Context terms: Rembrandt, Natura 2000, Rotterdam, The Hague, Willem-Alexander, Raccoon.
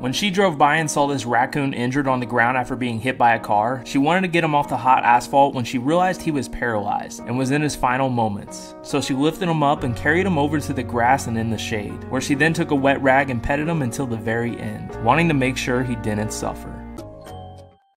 When she drove by and saw this raccoon injured on the ground after being hit by a car, she wanted to get him off the hot asphalt when she realized he was paralyzed and was in his final moments. So she lifted him up and carried him over to the grass and in the shade, where she then took a wet rag and petted him until the very end, wanting to make sure he didn't suffer.